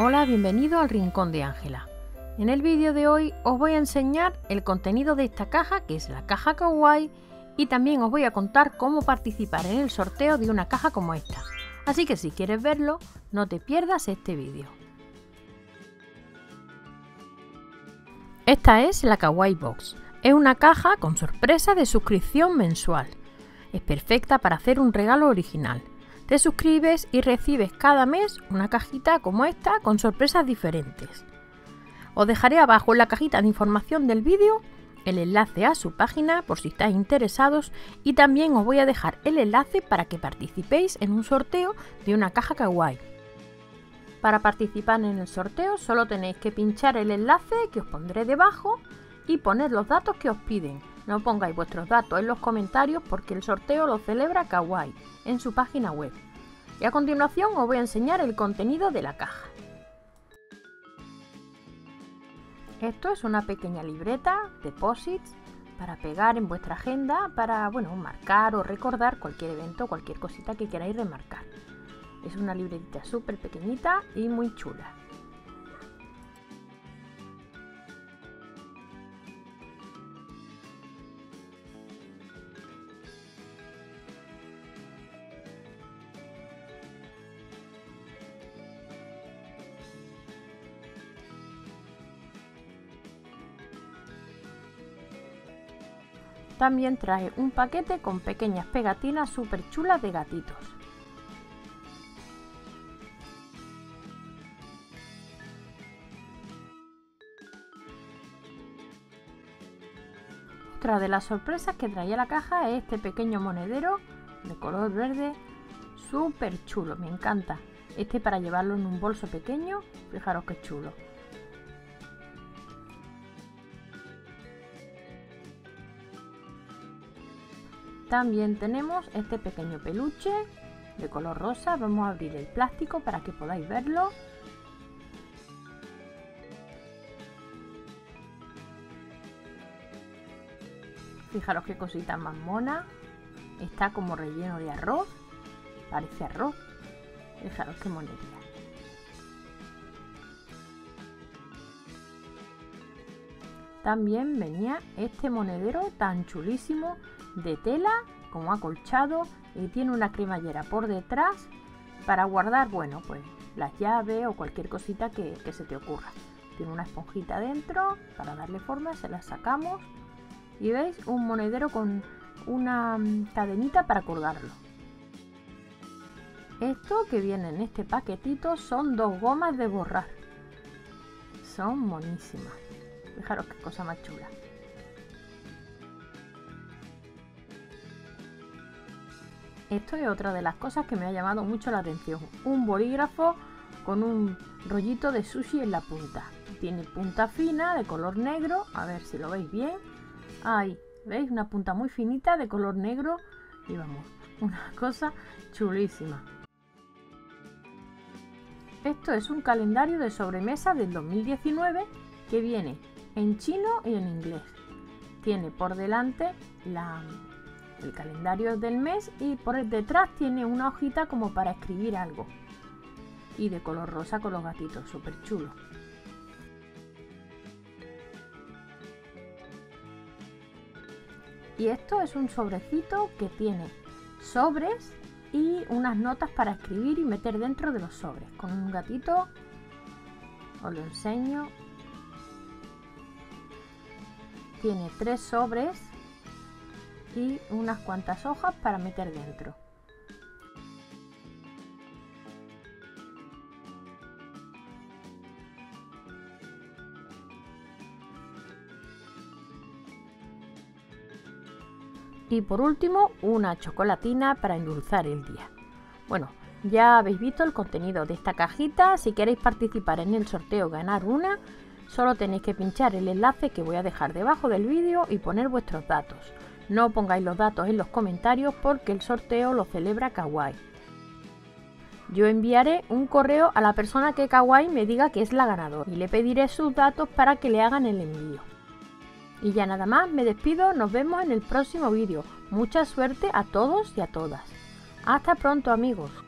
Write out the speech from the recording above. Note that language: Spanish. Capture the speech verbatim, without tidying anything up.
Hola, bienvenido al Rincón de Ángela. En el vídeo de hoy os voy a enseñar el contenido de esta caja, que es la caja Kawaii, y también os voy a contar cómo participar en el sorteo de una caja como esta. Así que si quieres verlo, no te pierdas este vídeo. Esta es la Kawaii Box. Es una caja con sorpresa de suscripción mensual. Es perfecta para hacer un regalo original. Te suscribes y recibes cada mes una cajita como esta con sorpresas diferentes. Os dejaré abajo en la cajita de información del vídeo el enlace a su página por si estáis interesados, y también os voy a dejar el enlace para que participéis en un sorteo de una caja Kawaii. Para participar en el sorteo solo tenéis que pinchar el enlace que os pondré debajo y poner los datos que os piden. No pongáis vuestros datos en los comentarios porque el sorteo lo celebra Kawaii en su página web. Y a continuación os voy a enseñar el contenido de la caja. Esto es una pequeña libreta, deposits, para pegar en vuestra agenda, para bueno, marcar o recordar cualquier evento, cualquier cosita que queráis remarcar. Es una libretita súper pequeñita y muy chula. También trae un paquete con pequeñas pegatinas súper chulas de gatitos. Otra de las sorpresas que traía la caja es este pequeño monedero de color verde, súper chulo, me encanta. Este para llevarlo en un bolso pequeño, fijaros qué chulo. También tenemos este pequeño peluche de color rosa. Vamos a abrir el plástico para que podáis verlo. Fijaros qué cosita más mona. Está como relleno de arroz. Parece arroz. Fijaros qué monería. También venía este monedero tan chulísimo de tela, como acolchado, y tiene una cremallera por detrás para guardar, bueno, pues las llaves o cualquier cosita que, que se te ocurra. Tiene una esponjita dentro para darle forma, se la sacamos y veis un monedero con una cadenita para colgarlo. Esto que viene en este paquetito son dos gomas de borrar. Son monísimas. Fijaros qué cosa más chula. Esto es otra de las cosas que me ha llamado mucho la atención. Un bolígrafo con un rollito de sushi en la punta. Tiene punta fina de color negro. A ver si lo veis bien. Ahí, ¿veis? Una punta muy finita de color negro. Y vamos, una cosa chulísima. Esto es un calendario de sobremesa del dos mil diecinueve que viene en chino y en inglés. Tiene por delante la, el calendario del mes y por detrás tiene una hojita como para escribir algo. Y de color rosa con los gatitos, súper chulo. Y esto es un sobrecito que tiene sobres y unas notas para escribir y meter dentro de los sobres. Con un gatito, os lo enseño. Tiene tres sobres y unas cuantas hojas para meter dentro. Y por último, una chocolatina para endulzar el día. Bueno, ya habéis visto el contenido de esta cajita. Si queréis participar en el sorteo o ganar una, solo tenéis que pinchar el enlace que voy a dejar debajo del vídeo y poner vuestros datos. No pongáis los datos en los comentarios porque el sorteo lo celebra Kawaii. Yo enviaré un correo a la persona que Kawaii me diga que es la ganadora y le pediré sus datos para que le hagan el envío. Y ya nada más, me despido, nos vemos en el próximo vídeo. Mucha suerte a todos y a todas. Hasta pronto, amigos.